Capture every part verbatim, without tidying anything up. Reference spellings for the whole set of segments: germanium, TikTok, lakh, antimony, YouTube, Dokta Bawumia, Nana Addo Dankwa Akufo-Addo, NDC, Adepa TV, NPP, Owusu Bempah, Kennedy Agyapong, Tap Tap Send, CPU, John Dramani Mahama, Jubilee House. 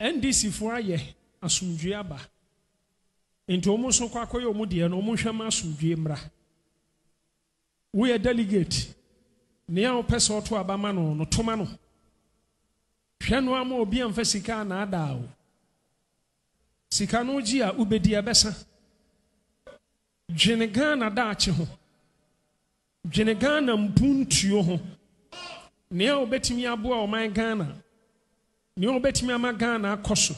N D C for a year, asumjiaba. Into almost Okakoyo Mudi and Omushama Sumjimra. We are delegate. Near Peso to Abamano, no Tomano. Pianuamo Bian Fesica na Adao. Sicanogia Ubedia Bessa. Genegana Dacho. Genegana Mpuntio. Near Betimia Boa, my Ghana. Near Betimia Ghana, Koso.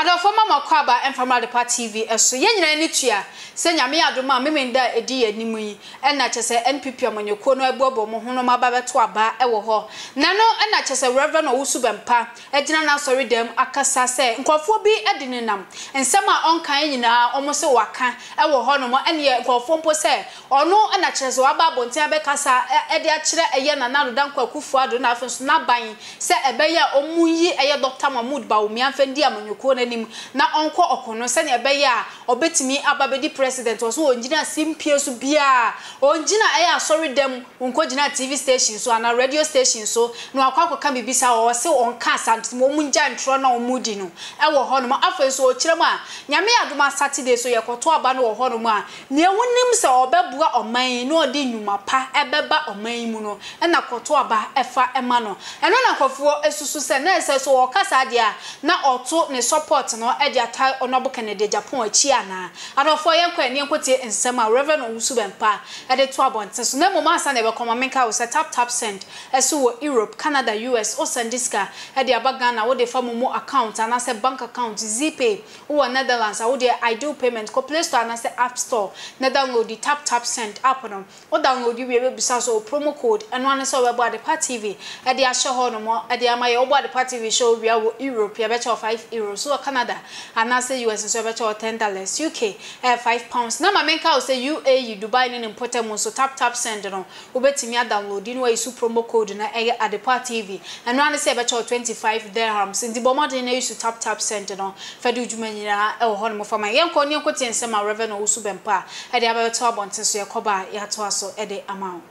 And our former Macaba and from the party T V, as so young and Nitia, Senya Mia Duma, Miminda, a dear Nimui, and not as a N P P on your corner, Bobo, Mohonoma Baba to a bar, Ewoho. Nano, and not as a Reverend Owusu Bempah, a dinner, sorry, them, Akasa, and Quafobi, a dinner, and some are unkind now, almost a waka, Ewohono, and yet Quafompo say, or no, and not as Waba Bontabe Casa, a dear chair, a yen, and now Dankwa Akufo-Addo, not from snap buying, say a bayer or Muyi, a Dokta Bawumia, and Dia on your corner. Na onko okono se ne be ya obetimi ababedi president oso onjina simpie so bia onjina eya asori dem onko jina T V station so ana radio station so no akwakoka bibisa o se onka asantimo omunja ntro na omudi no ewo hono ma afa so okirem a nyame adoma Saturday so yekoto aba no hono ma ne wonim se obebua oman no odi nyuma pa ebeba oman mu no na koto aba efa ema no eno na kofuo esusu se na ese so okasa dia na oto ne so no edia tai onobu Kennedy Japan achi ana adofo yenkwa ni enkote ensema Reverend Owusu Bempah e de to abonten so na moma asa na be koma menka wo tap tap send eso wo Europe Canada U S osendiska e de abagana wo de famomo account ana se bank account Zpay wo Netherlands wo de I do payment ko Play Store ana se App Store na download the tap tap send app no wo download we be bisa so promo code eno ana se wo be Adepa T V e de ahye ho no mo e de amaye wo Adepa T V show we wo Europe ya be cho five euros so Canada and now say U S so virtual ten dollars U K eh, five pounds na mamenka o say U A E Dubai ni importer mo so tap tap send no obetimi download ni wa isu promo code na eh, Adepa T V and now say virtual twenty-five dirhams ndi bomodin na isu tap tap send no fedi djumanyira e ho no mo fama yenko ni enko tie nsema Reverend Owusu Bempah e de abeto abonte so yekoba ya to aso e de amount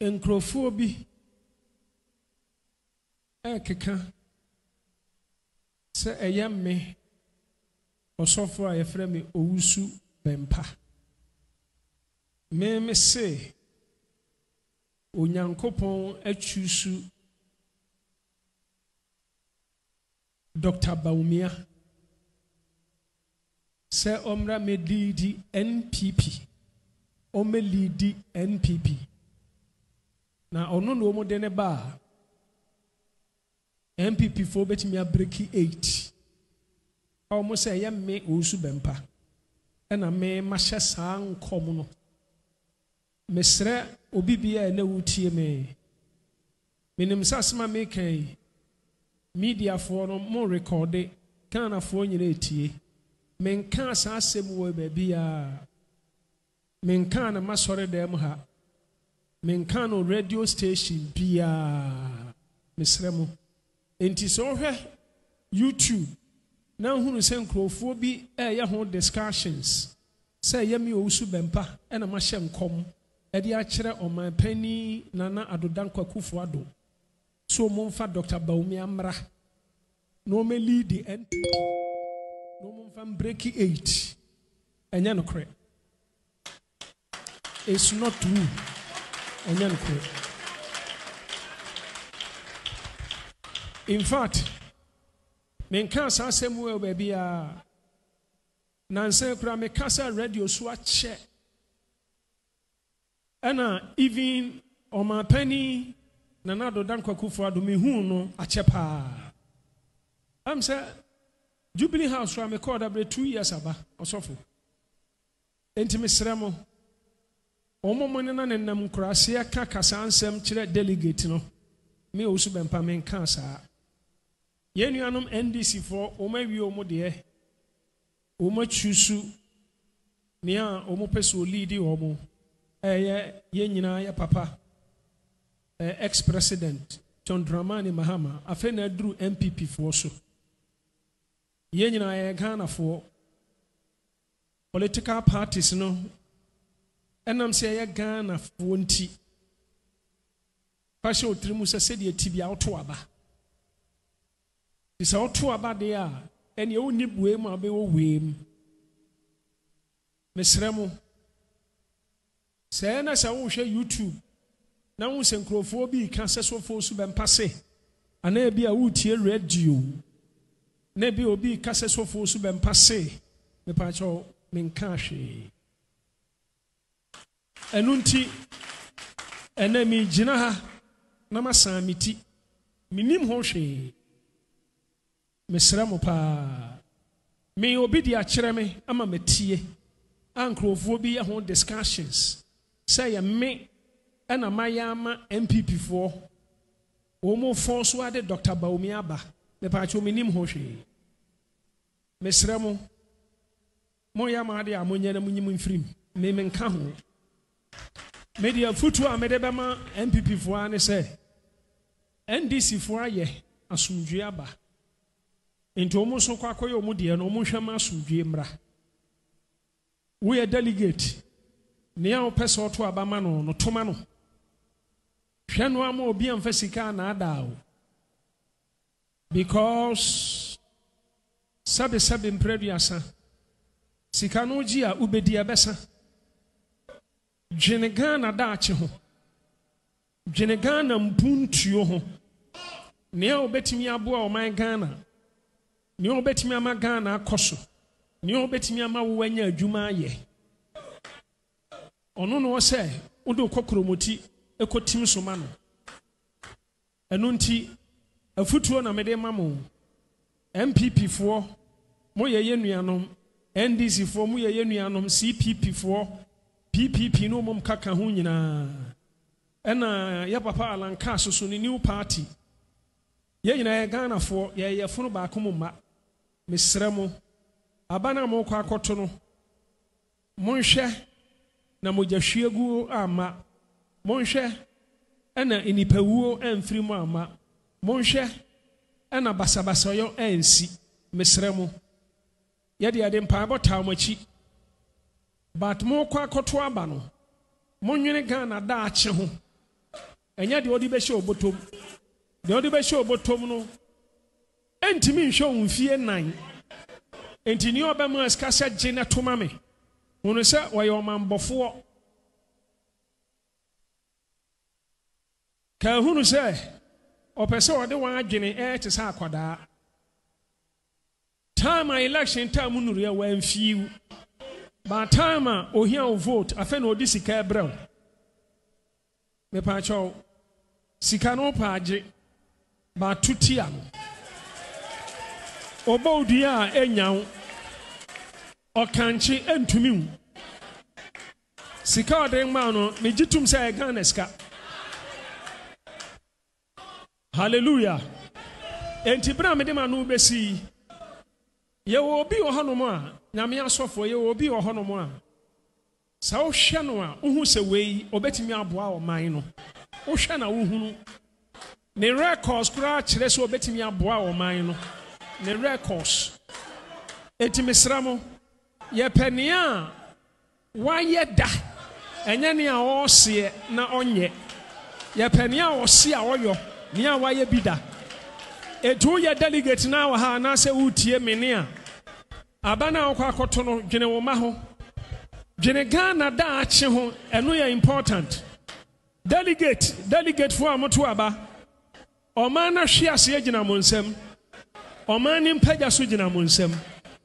enkrofo bi e keka se eya me osofo aye frɛ me Owusu Bempah me me se onyankopon atwusu Dokta Bawumia se omra me lead N P P o me lead N P P na ono no mo de ne ba M P P for betimi a break eight. Almost a young me Owusu Bempah. And a me masha sang commono. Mesre obibia and a wootie me. Minim Sasma make a media forum more recorded. Can afford you eighty. Men can't sasem way baby. Men can't a masore dem ha. Men can't no radio station be a Mesremo. Enti so hwɛ YouTube na hunu sɛ nkrofo bi ɛyɛ ho discussions sɛ ɛyɛ me Owusu Bempah ɛna mahyɛ nkɔm ɛde akyerɛ ɔman pani Nana Addo Dankwa Akufo-Addo so momfa Dokta Bawumia mmra no me lead the end no momfa break eight ɛnyɛ no korɛ it's not true ɛnyɛ no korɛ. In fact, men can't say well, baby. Nancy Crame Casa radio swatch. And even on my penny, Nana Addo Dankwa Akufo-Addo me who no a chepa. I'm saying, Jubilee House from a quarter every two years above or so. Intimacy Ramo. Omomonan and Namcrasia Cacasan Sem Chile delegate, no. Me also been permanent cancer. Yenuanum N D C for Omevi Omo de Oma Chusu Nia Omo Peso Lidi Omo Eye Yenina Papa ex president John Dramani Mahama Afena Drew M P P for so Yenina Ghana for political parties no Enam say Ghana for twenty Pasha Trimusa said, Tibia Otoaba. It's all true about the air, and you only blame or be away. Miss Remo, send us our share YouTube. Now, we send Crophobia, cancer so force to passe, and there be a wood here radio. Nebi obi kase so force to passe, the patch of Minkashi. Enunti, enemi jinaha, namasa miti, minim hoshe. Mesramo pa me obidi achereme ama metie ankrofo bi ho discussions say me na mayama M P P for wo mo force wa de Doctor Bawumia ba me pa cho minim ho hwe mesramo mo ya ma de amonye na munyim mfrim me me nka ho media futu amede be ma M P P for ani say N D C for aye asumdwe aba into almost no kwakoyo mudi and almost a mass we are delegate. Near person to Abamano, no Tomano. Piano be on Fessica and Adao because Sabi Sabi Impreviasa Sicanogia Ubedia Bessa Genegana Dacho Genegana Mpuntio Near Betimia Boa, my Ghana. Nyo betimi ama Ghana akoso. Nyo betimi ama wo anya adwuma aye. Ono no se udo kokromoti ekotim soma no. Eno nti afutuo na mede mamo. M P P for mo ye yenuanom, N D C for mo ye yenuanom, C P P for P P P no mom kaka ho nyina. Ena ya papa alanka so so ni new party. Ye nyina Ghana for ye ye funu ba komuma. Mesremo abana mo kwa akoto no monhwe na mojahwiegu ama monhwe ena inipawuo amfrimu ama monhwe ena basabasa yo ansi mesremo ye de ade mpa botaw machi but mo kwa akoto aba no monwene Ghana da ache ho enya de odi behye obotom de odi behye obotom no entimi nhwe mfie nine entini obema eskasa gene toma me wono se waye omambofo ka hunu se opese ode wan adwene e te sa akwada time election time nuru ya wan fiu ba time ohia vote afa na odi sika ebrel me pa chaw sika no pa age ba tutia Obaudia enyaw okanchi entumi sika den ma no megitum say Ghana ska hallelujah enti bra me de ma no besi ye wo bi wo hono mo a nyame asofo ye wo bi wo hono mo a sa wo hwe no a wo hu se wei obetimi aboa o man no wo hwe na wo hunu ne records kura kire se obetimi aboa o man no ne records eti misramo ye penia wa ye da enye ne a o se na onye ye penia o se a oyo ne a wa ye bida etu ye delegate na wa ha na se utie mene a abana akwa akoto no dwene wo ma ho dwene Ghana da ache ho eno ye important delegate delegate for amoto aba o man na hwe ase agina mo nsem Omani mpaja so gina mo nsem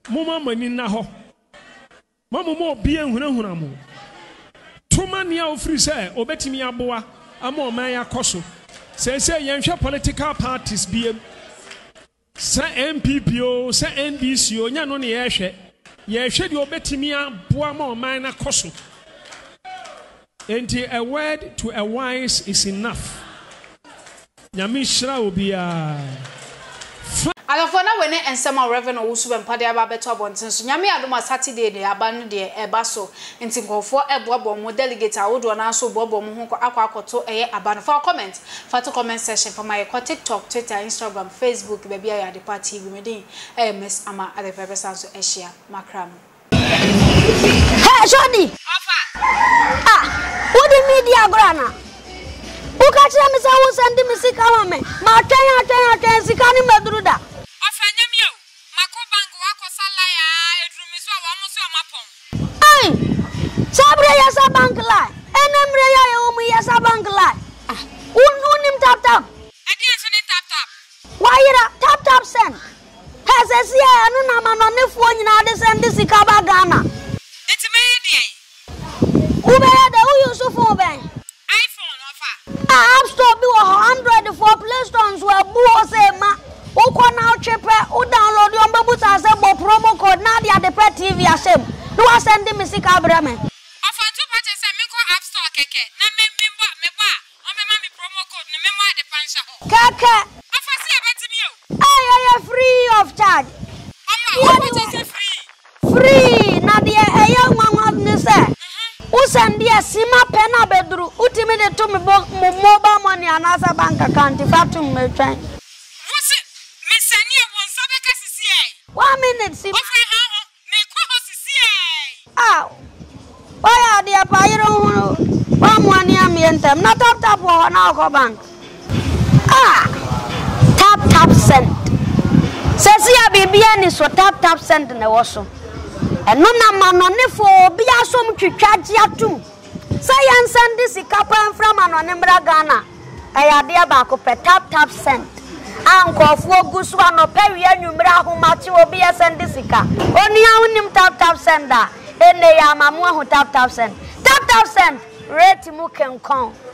moma mani na ho mama mo bie nhunahuna mo tuma ne ofri se obetimi aboa ama oman yakoso se se yenhwe political parties biem sa M P P o sa N D C o nya no ne yehwe yehwe de obetimi aboa ma oman na koso enti a word to a wise is enough nyamishra obia Alafona wene ensema Reverend Owusu Bempah de aba beto abontin so nyame adoma Saturday de aba no de eba so nti nkofo ebobo mo delegate awodo na so bobo mo ho akwa akoto eye aba no for comment for to comment section for my TikTok Twitter Instagram Facebook baby ya de party we medin eh miss ama ale person so ehia makram hey Johnny offer ah what the media grana uka chira misa wo sendi misika mame ma tanya tanya tanya sikani madruda sabangla. Enemre ya yomu ya sabangla. Un unim tap tap. Adi asuni tap tap. Waira tap tap send. Hezesi ya anu nama nani fuoni na adi sendi sikaba Ghana. Iti meyedi. Ubera de uyusufu ben. iPhone offer. A app store bi wa hundred for Play Store wa buose ma. Uko na uchepe u download yombe buta sebo promo code na dia de pe T V asem. No wa sendi misika abrame. Offer two purchase me ko app store keke. Na me bimbo me ba. O me ma me promo code na me mo ade pansha ho. Keke. Offer si abetimi o. Ay ay ay free of charge. Ama o purchase free. Free na dia eya nwanwa ni se. U sendi asima pe na bedru. Utimi de to me mobile money anasa bank account fatum me try. One minute, see. Ah, why are they a pyro? One one yammy and them not tap tap or an alcohol bank. Ah, tap tap send. Says here, baby, and so tap tap send in the washroom. And no man on the four be a sum to catch ya too. Science send this a couple from an Onembra Ghana. I are dear back up a tap tap send. Uncle for Guswan or Perry and Umbrahu Machu or Bia Sandisica. Only I tap tap sender. And they are Mamma who tap tap send. Tap tap send. Retimu can come.